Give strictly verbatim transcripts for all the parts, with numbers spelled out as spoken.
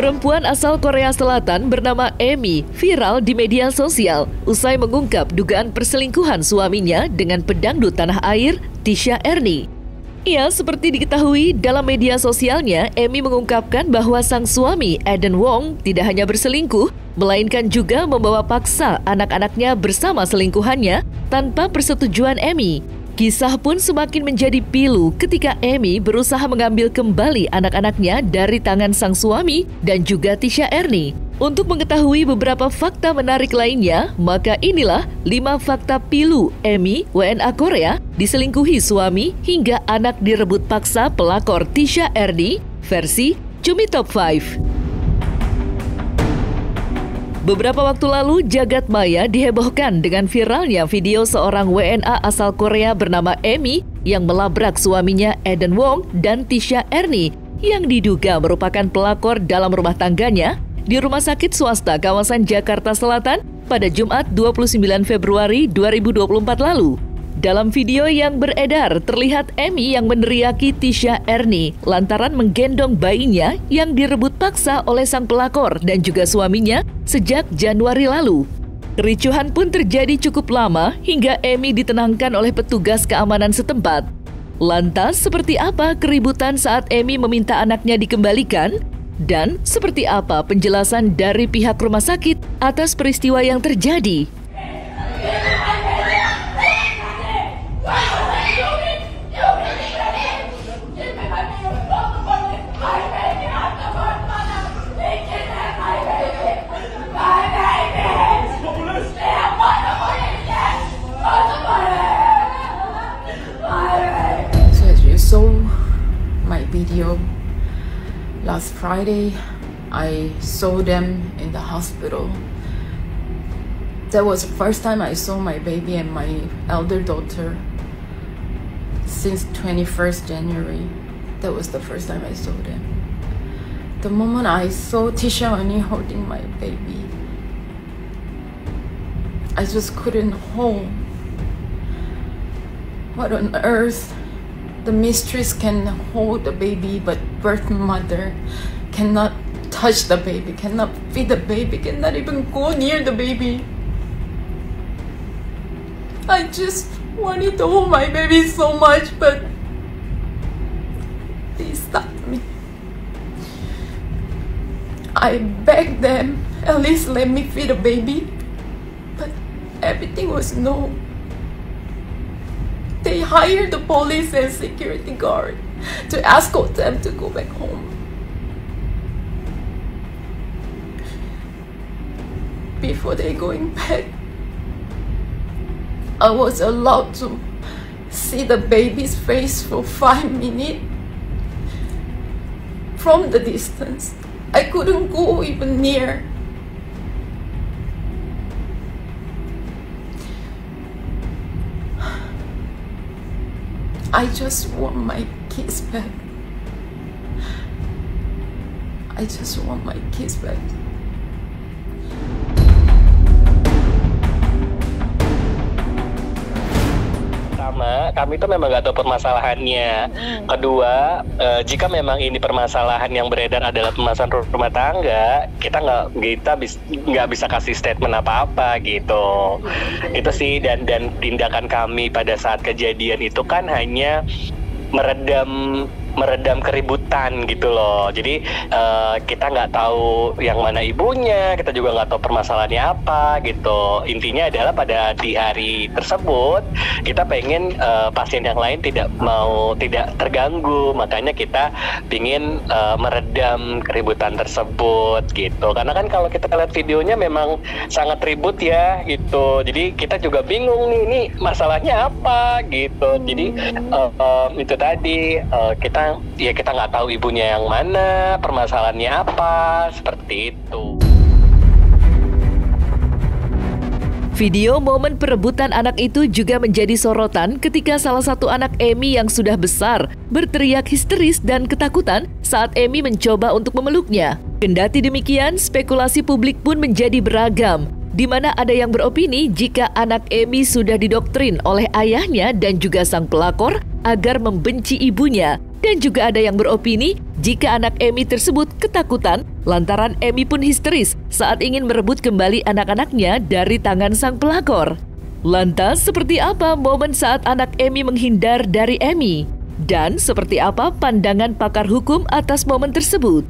Perempuan asal Korea Selatan bernama Emi viral di media sosial usai mengungkap dugaan perselingkuhan suaminya dengan pedangdut tanah air Tisya Erni. Ia seperti diketahui dalam media sosialnya, Emi mengungkapkan bahwa sang suami Aden Wong tidak hanya berselingkuh, melainkan juga membawa paksa anak-anaknya bersama selingkuhannya tanpa persetujuan Emi. Kisah pun semakin menjadi pilu ketika Emi berusaha mengambil kembali anak-anaknya dari tangan sang suami dan juga Tisya Erni. Untuk mengetahui beberapa fakta menarik lainnya, maka inilah lima fakta pilu Emi, W N A Korea, diselingkuhi suami hingga anak direbut paksa pelakor Tisya Erni, versi CUMI TOP V. Beberapa waktu lalu, jagat maya dihebohkan dengan viralnya video seorang W N A asal Korea bernama Emi yang melabrak suaminya Aden Wong dan Tisya Erni yang diduga merupakan pelakor dalam rumah tangganya di rumah sakit swasta kawasan Jakarta Selatan pada Jumat dua puluh sembilan Februari dua ribu dua puluh empat lalu. Dalam video yang beredar, terlihat Emi yang meneriaki Tisya Erni lantaran menggendong bayinya yang direbut paksa oleh sang pelakor dan juga suaminya sejak Januari lalu. Kericuhan pun terjadi cukup lama hingga Emi ditenangkan oleh petugas keamanan setempat. Lantas, seperti apa keributan saat Emi meminta anaknya dikembalikan? Dan seperti apa penjelasan dari pihak rumah sakit atas peristiwa yang terjadi? Video last Friday, I saw them in the hospital. That was the first time I saw my baby and my elder daughter since twenty-first January. That was the first time I saw them. The moment I saw Tisya Erni holding my baby, I just couldn't hold. What on earth? The mistress can hold the baby, but birth mother cannot touch the baby, cannot feed the baby, cannot even go near the baby. I just wanted to hold my baby so much, but they stopped me. I begged them, at least let me feed the baby, but everything was no. They hired the police and security guard to escort them to go back home. Before they going back, I was allowed to see the baby's face for five minutes from the distance. I couldn't go even near. I just want my kids back. I just want my kids back. Pertama, kami itu memang nggak tahu permasalahannya. Kedua, eh, jika memang ini permasalahan yang beredar adalah permasalahan rumah tangga, kita nggak kita nggak bis, bisa kasih statement apa-apa gitu. Itu sih, dan dan tindakan kami pada saat kejadian itu kan hanya meredam meredam keributan gitu loh. Jadi uh, kita nggak tahu yang mana ibunya, kita juga nggak tahu permasalahannya apa gitu. Intinya adalah pada di hari tersebut kita pengen uh, pasien yang lain tidak mau tidak terganggu, makanya kita pingin uh, meredam keributan tersebut gitu. Karena kan kalau kita lihat videonya memang sangat ribut ya gitu. Jadi kita juga bingung nih ini masalahnya apa gitu. Jadi uh, um, itu tadi uh, kita ya kita nggak tahu ibunya yang mana, permasalahannya apa, seperti itu. Video momen perebutan anak itu juga menjadi sorotan ketika salah satu anak Emi yang sudah besar berteriak histeris dan ketakutan saat Emi mencoba untuk memeluknya. Kendati demikian, spekulasi publik pun menjadi beragam, di mana ada yang beropini jika anak Emi sudah didoktrin oleh ayahnya dan juga sang pelakor agar membenci ibunya. Dan juga ada yang beropini jika anak Emi tersebut ketakutan lantaran Emi pun histeris saat ingin merebut kembali anak-anaknya dari tangan sang pelakor. Lantas seperti apa momen saat anak Emi menghindar dari Emi? Dan seperti apa pandangan pakar hukum atas momen tersebut?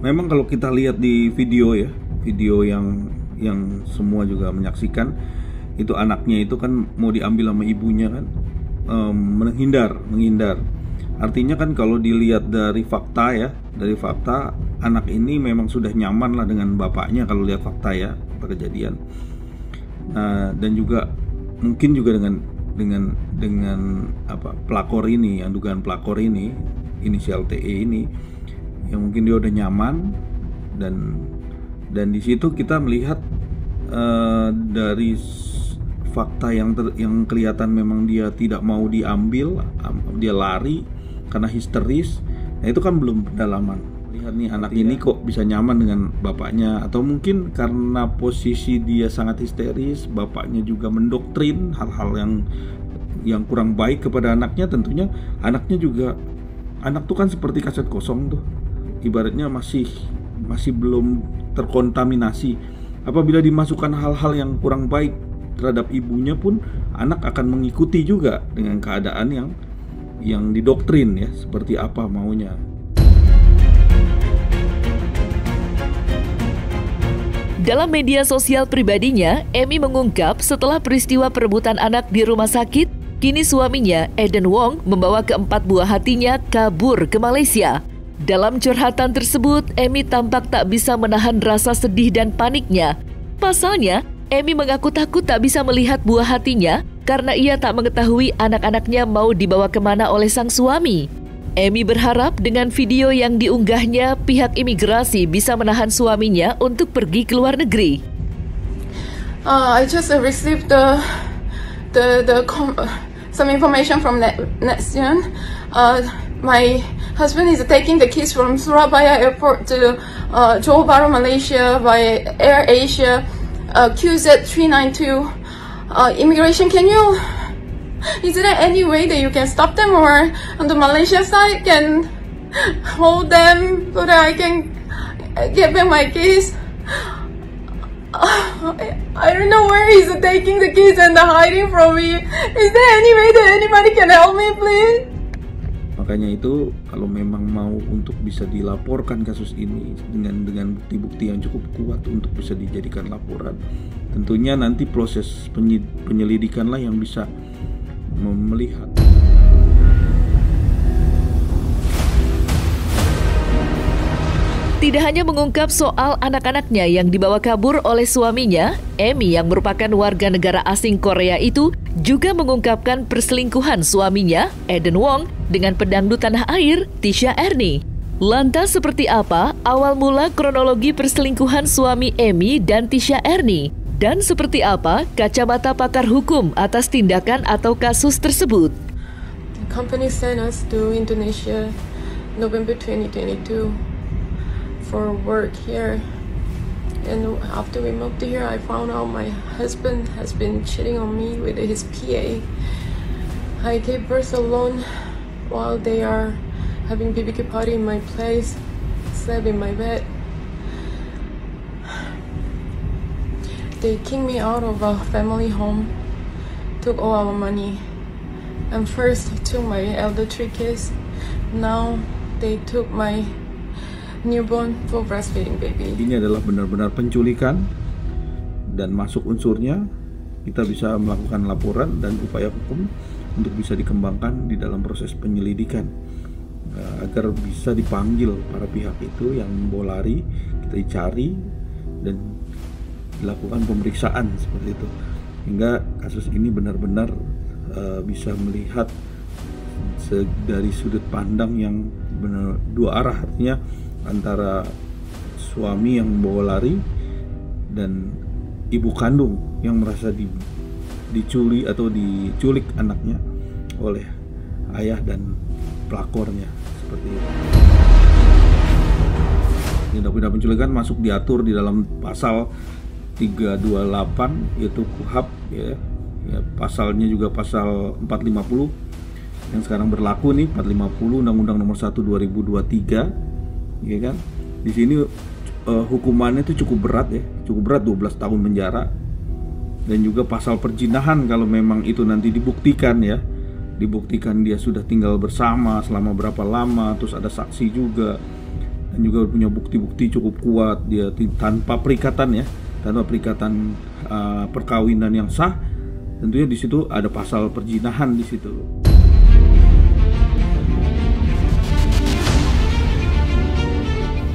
Memang kalau kita lihat di video ya, video yang yang semua juga menyaksikan, itu anaknya itu kan mau diambil sama ibunya kan, ehm, menghindar, menghindar. Artinya kan kalau dilihat dari fakta ya, dari fakta anak ini memang sudah nyaman lah dengan bapaknya kalau lihat fakta ya, fakta kejadian. Nah, dan juga mungkin juga dengan dengan dengan apa pelakor ini, yang dugaan pelakor ini, inisial T E ini. Ya mungkin dia udah nyaman dan dan di situ kita melihat uh, dari fakta yang ter, yang kelihatan memang dia tidak mau diambil, um, dia lari karena histeris. Nah itu kan belum pendalaman. Lihat nih anak ini kok bisa nyaman dengan bapaknya, atau mungkin karena posisi dia sangat histeris, bapaknya juga mendoktrin hal-hal yang yang kurang baik kepada anaknya. Tentunya anaknya juga, anak tuh kan seperti kaset kosong tuh. Ibaratnya masih masih belum terkontaminasi. Apabila dimasukkan hal-hal yang kurang baik terhadap ibunya pun, anak akan mengikuti juga dengan keadaan yang yang didoktrin ya, seperti apa maunya. Dalam media sosial pribadinya, Emi mengungkap setelah peristiwa perebutan anak di rumah sakit, kini suaminya, Aden Wong, membawa keempat buah hatinya kabur ke Malaysia. Dalam curhatan tersebut, Emi tampak tak bisa menahan rasa sedih dan paniknya. Pasalnya, Emi mengaku takut tak bisa melihat buah hatinya karena ia tak mengetahui anak-anaknya mau dibawa kemana oleh sang suami. Emi berharap dengan video yang diunggahnya, pihak imigrasi bisa menahan suaminya untuk pergi ke luar negeri. Uh, I just received the the the some information from Nation. Uh, my husband is taking the kids from Surabaya airport to uh, Johor Bahru, Malaysia by AirAsia uh, Q Z three nine two. Uh, immigration, can you? Is there any way that you can stop them, or on the Malaysia side can hold them so that I can get back my kids? Uh, I, I don't know where he's taking the kids and the hiding from me. Is there any way that anybody can help me, please? Makanya itu kalau memang mau untuk bisa dilaporkan kasus ini dengan dengan bukti-bukti yang cukup kuat untuk bisa dijadikan laporan, tentunya nanti proses penyelidikanlah yang bisa melihat. Tidak hanya mengungkap soal anak-anaknya yang dibawa kabur oleh suaminya, Emi yang merupakan warga negara asing Korea itu juga mengungkapkan perselingkuhan suaminya, Aden Wong, dengan pedangdut tanah air, Tisya Erni. Lantas seperti apa awal mula kronologi perselingkuhan suami Emi dan Tisya Erni? Dan seperti apa kacamata pakar hukum atas tindakan atau kasus tersebut? The company sent us to Indonesia November twenty twenty-two for work here. And after we moved here, I found out my husband has been cheating on me with his P A. I gave birth alone while they are having B B Q party in my place, slept in my bed. They kicked me out of a family home, took all our money. And first they took my elder three kids. Now they took my newborn for breastfeeding baby. Ini adalah benar-benar penculikan dan masuk unsurnya, kita bisa melakukan laporan dan upaya hukum untuk bisa dikembangkan di dalam proses penyelidikan agar bisa dipanggil para pihak itu yang membawa lari, kita dicari dan dilakukan pemeriksaan seperti itu hingga kasus ini benar-benar uh, bisa melihat dari sudut pandang yang benar dua arah, artinya antara suami yang membawa lari dan ibu kandung yang merasa di, diculi atau diculik anaknya oleh ayah dan pelakornya seperti itu. Tindak-tindak penculikan masuk diatur di dalam pasal tiga dua delapan yaitu K U H P ya. Ya, pasalnya juga pasal empat lima nol yang sekarang berlaku nih, empat lima nol Undang-Undang Nomor satu dua ribu dua puluh tiga ya kan. Di sini eh, hukumannya itu cukup berat ya, cukup berat dua belas tahun penjara dan juga pasal perzinahan kalau memang itu nanti dibuktikan ya. Dibuktikan dia sudah tinggal bersama selama berapa lama, terus ada saksi juga dan juga punya bukti-bukti cukup kuat dia tanpa perikatan ya, tanpa perikatan uh, perkawinan yang sah. Tentunya di situ ada pasal perzinahan di situ.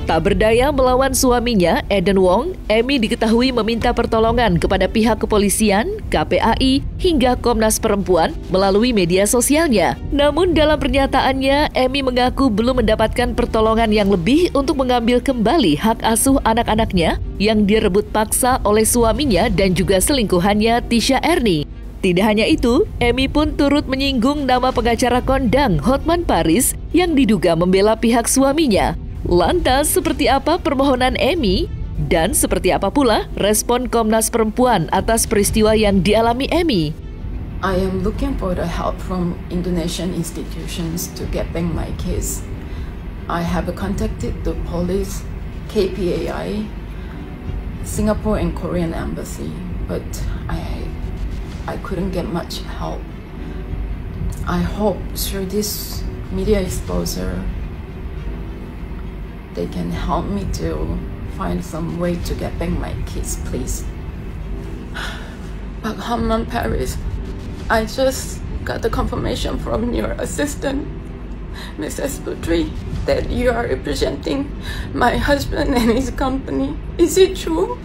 Tak berdaya melawan suaminya, Aden Wong, Emy diketahui meminta pertolongan kepada pihak kepolisian, K P A I, hingga Komnas Perempuan melalui media sosialnya. Namun dalam pernyataannya, Emy mengaku belum mendapatkan pertolongan yang lebih untuk mengambil kembali hak asuh anak-anaknya yang direbut paksa oleh suaminya dan juga selingkuhannya, Tisya Erni. Tidak hanya itu, Emy pun turut menyinggung nama pengacara kondang Hotman Paris yang diduga membela pihak suaminya. Lantas, seperti apa permohonan Emy? Dan seperti apa pula respon Komnas Perempuan atas peristiwa yang dialami Emy? I am looking for the help from Indonesian institutions to get back my case. I have contacted the police, K P A I, Singapore and Korean embassy, but I I couldn't get much help. I hope through this media exposure they can help me to find some way to get back my kids, please. But Hotman Paris, I just got the confirmation from your assistant, Missus Putri, that you are representing my husband and his company. Is it true?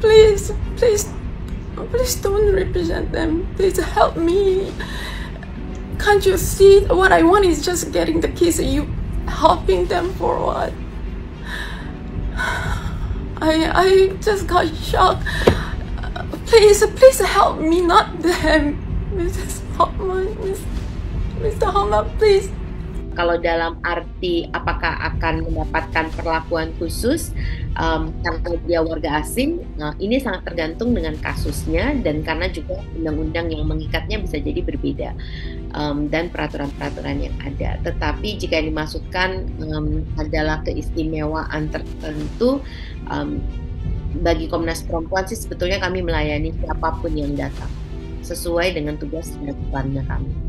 Please, please, please don't represent them. Please help me. Can't you see what I want is just getting the kids? You helping them for what? I I just got shocked. Please, please help me, not them. Missus Hotman, Mister Hotman, please. Kalau dalam arti apakah akan mendapatkan perlakuan khusus um, karena dia warga asing, nah, ini sangat tergantung dengan kasusnya dan karena juga undang-undang yang mengikatnya bisa jadi berbeda um, dan peraturan-peraturan yang ada. Tetapi jika yang dimaksudkan um, adalah keistimewaan tertentu, um, bagi Komnas Perempuan sih sebetulnya kami melayani siapapun yang datang sesuai dengan tugas dan perannya kami.